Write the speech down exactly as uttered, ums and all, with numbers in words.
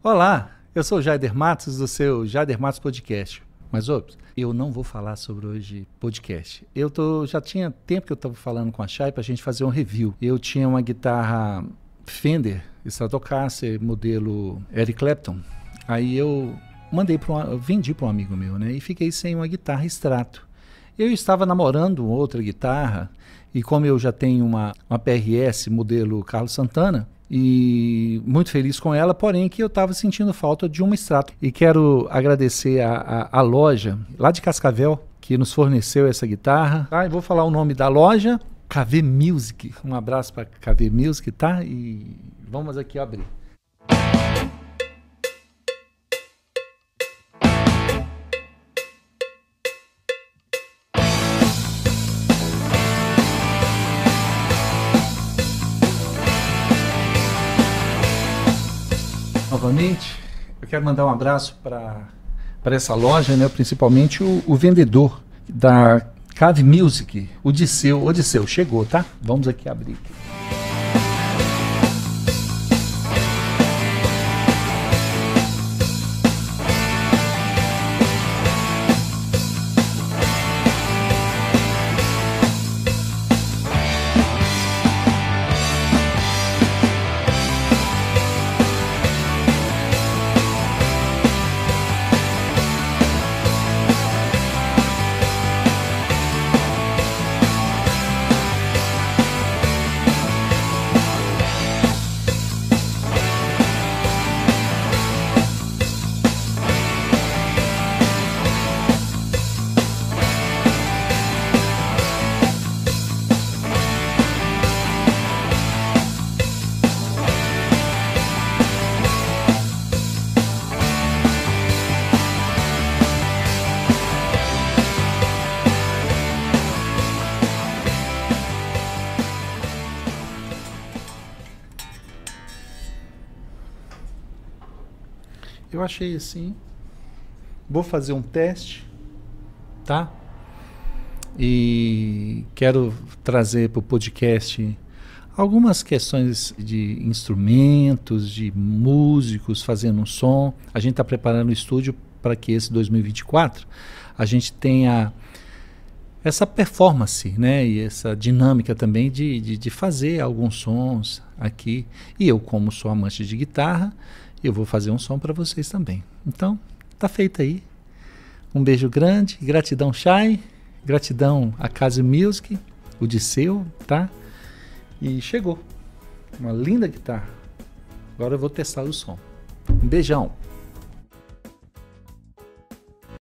Olá, eu sou o Jader Matos do seu Jader Matos Podcast. Mas, ô, eu não vou falar sobre hoje podcast. Eu tô, já tinha tempo que eu estava falando com a Chay para a gente fazer um review. Eu tinha uma guitarra Fender, Stratocaster, modelo Eric Clapton. Aí eu mandei para um, vendi para um amigo meu, né? E fiquei sem uma guitarra Strato. Eu estava namorando outra guitarra e como eu já tenho uma, uma P R S modelo Carlos Santana, e muito feliz com ela, porém que eu estava sentindo falta de uma Strato. E quero agradecer a, a, a loja lá de Cascavel, que nos forneceu essa guitarra. Ah, eu vou falar o nome da loja, K V Music. Um abraço para K V Music, tá? E vamos aqui abrir. Novamente, eu quero mandar um abraço para essa loja, né? Principalmente o, o vendedor da K V Music, o Odisseu. Odisseu, chegou, tá? Vamos aqui abrir. Eu achei assim, vou fazer um teste, tá? E quero trazer para o podcast algumas questões de instrumentos, de músicos fazendo um som. A gente está preparando o estúdio para que esse dois mil e vinte e quatro a gente tenha essa performance, né? E essa dinâmica também de, de, de fazer alguns sons aqui. E eu, como sou amante de guitarra, eu vou fazer um som para vocês também. Então, tá feito aí. Um beijo grande, gratidão Chay, gratidão a K V Music, Odisseu, tá? E chegou uma linda guitarra. Agora eu vou testar o som. Um beijão.